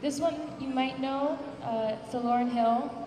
This one you might know, it's the Lauryn Hill.